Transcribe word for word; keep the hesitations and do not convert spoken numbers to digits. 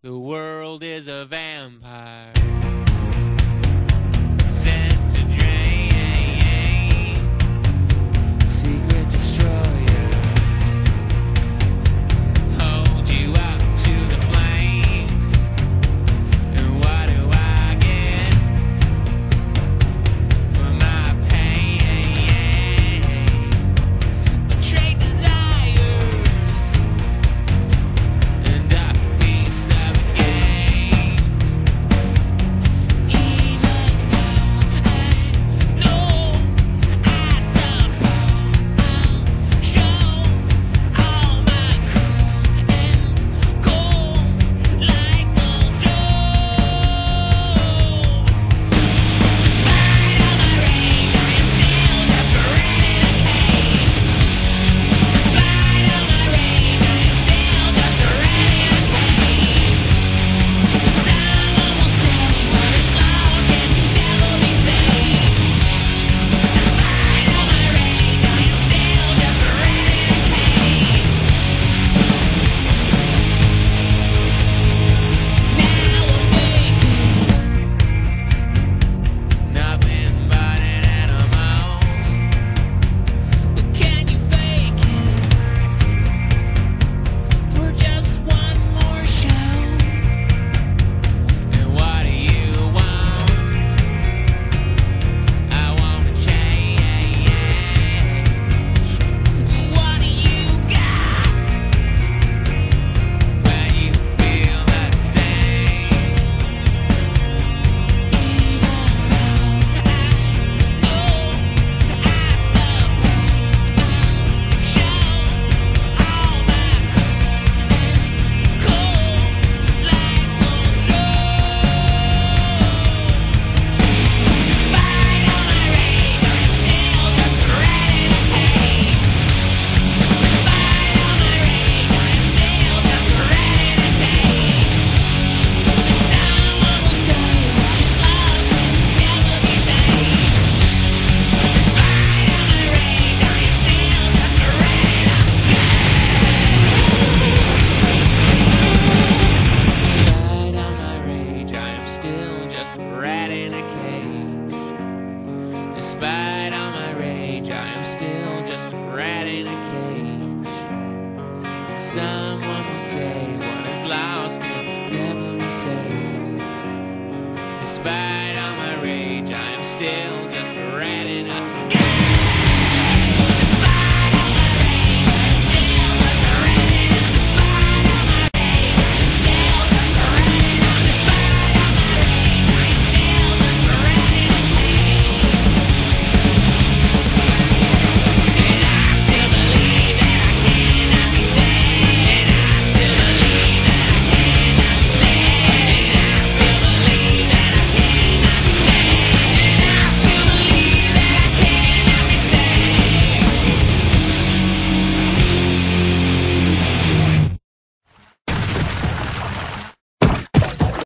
The world is a vampire.